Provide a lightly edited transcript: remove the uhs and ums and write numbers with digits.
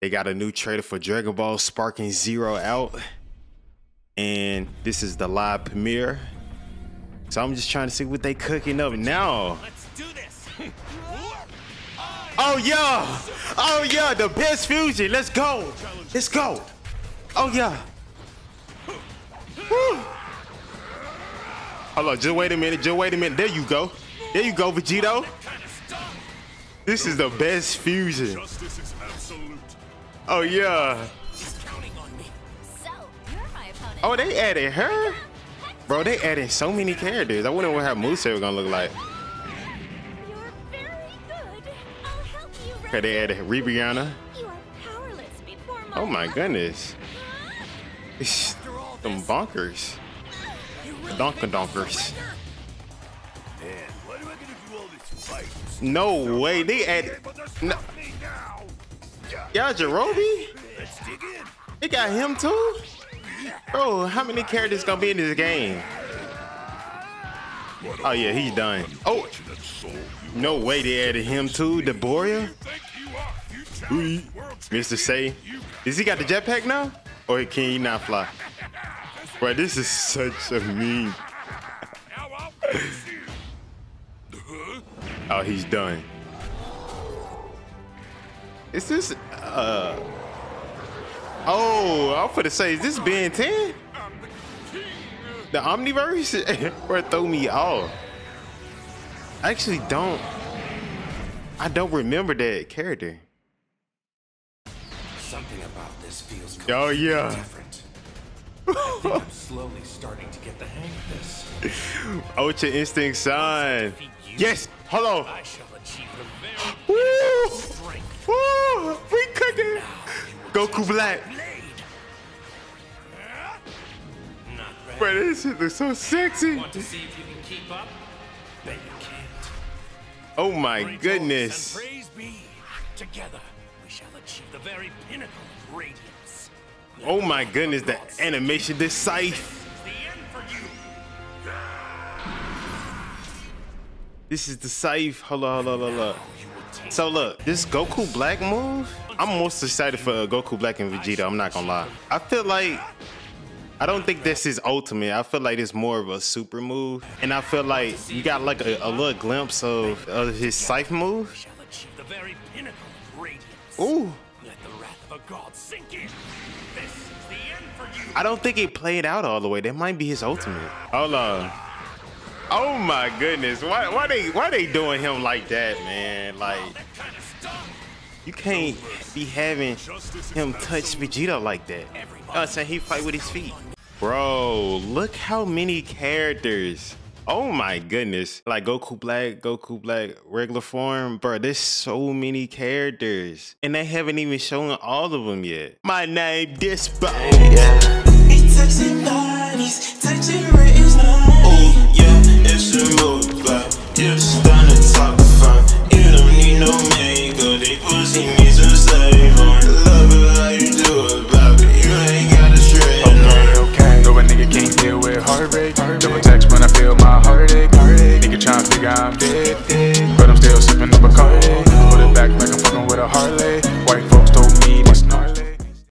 They got a new trailer for Dragon Ball Sparking Zero out, and this is the live premiere. So I'm just trying to see what they cooking up now. Let's do this. Oh yeah, oh yeah, the best fusion. Let's go, let's go. Oh yeah. Woo. Hold on, just wait a minute, just wait a minute. There you go, there you go, Vegito. This is the best fusion. Oh yeah. Oh, they added her? Bro, they added so many characters. I wonder what her moveset was gonna look like. Okay, they added Ribiana. Oh my goodness. It's them bonkers. Donkers. No way, they added. No. Yeah, Jarobi? They got him too? Bro, how many characters gonna be in this game? Oh yeah, he's done. Oh, no way they added him too, Deboria? Mr. Say, is he got the jetpack now? Or can he not fly? Bro, this is such a meme. Oh, he's done. Is this oh, I'm finna say, is this Ben 10? The Omniverse? Or throw me off. I actually don't. I don't remember that character. Something about this feels oh yeah. Different. I think I'm slowly starting to get the hang of this. Ultra Instinct sign. Yes. Hello. I shall achieve the very strength. Woo! We cooking! Goku Black! Bro, this shit looks so sexy! Want to see if you can keep up? Bet you can't. Oh my goodness! Praise be. Together, we shall achieve the very pinnacle of radiance. Oh my goodness, the animation, this scythe! This is the scythe. Hold on, hold on, hold on. So look, this Goku Black move, I'm most excited for Goku Black and Vegito, I'm not gonna lie. I feel like, I don't think this is ultimate. I feel like it's more of a super move. And I feel like you got like a little glimpse of his scythe move. Ooh. I don't think it played out all the way. That might be his ultimate. Hold on. Oh my goodness, why they doing him like that, man? Like, you can't be having him touch Vegito like that. Oh, so he fight with his feet. Bro, look how many characters. Oh my goodness. Like Goku Black, regular form. Bro, there's so many characters. And they haven't even shown all of them yet. My name, Deboria. It's touching bodies, touching written lines.